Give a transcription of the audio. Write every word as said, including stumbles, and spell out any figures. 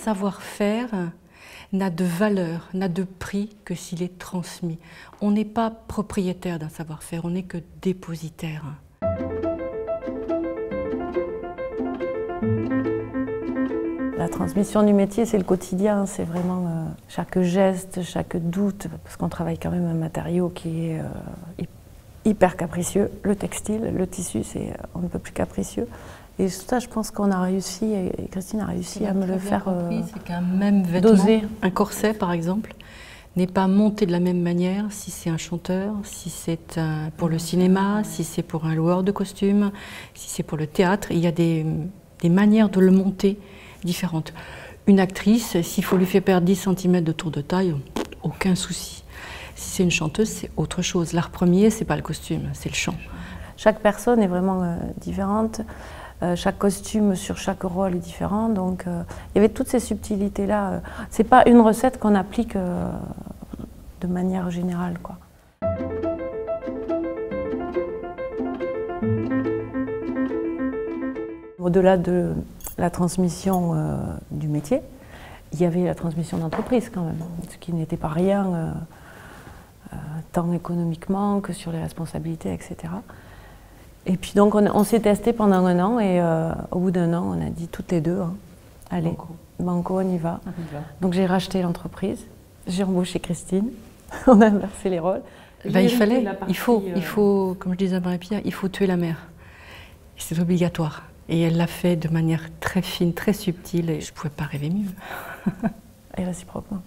savoir-faire n'a de valeur, n'a de prix que s'il est transmis. On n'est pas propriétaire d'un savoir-faire, on n'est que dépositaire. La transmission du métier, c'est le quotidien, c'est vraiment euh, chaque geste, chaque doute, parce qu'on travaille quand même un matériau qui est euh, hyper capricieux. Le textile, le tissu, c'est on ne peut plus capricieux. Et ça, je pense qu'on a réussi, et Christine a réussi à me le faire compris, euh, c'est qu'un même vêtement, doser. Un corset par exemple, n'est pas monté de la même manière si c'est un chanteur, si c'est pour le cinéma, si c'est pour un loueur de costumes, si c'est pour le théâtre. Il y a des, des manières de le monter différentes. Une actrice, s'il faut lui faire perdre dix centimètres de tour de taille, aucun souci. Si c'est une chanteuse, c'est autre chose. L'art premier, c'est pas le costume, c'est le chant. Chaque personne est vraiment euh, différente. Euh, chaque costume sur chaque rôle est différent, donc euh, il y avait toutes ces subtilités-là. C'est pas une recette qu'on applique euh, de manière générale, quoi. Au-delà de la transmission euh, du métier, il y avait la transmission d'entreprise quand même, ce qui n'était pas rien, euh, euh, tant économiquement que sur les responsabilités, et cetera. Et puis donc on, on s'est testé pendant un an et euh, au bout d'un an on a dit toutes les deux, hein, allez, banco. banco, on y va. On y va. Donc j'ai racheté l'entreprise, j'ai embauché Christine, on a inversé les rôles. Ben, il fallait, partie, il faut, euh... il faut, comme je disais à Marie-Pierre, il faut tuer la mère. C'est obligatoire. Et elle l'a fait de manière très fine, très subtile et je ne pouvais pas rêver mieux. Et réciproquement.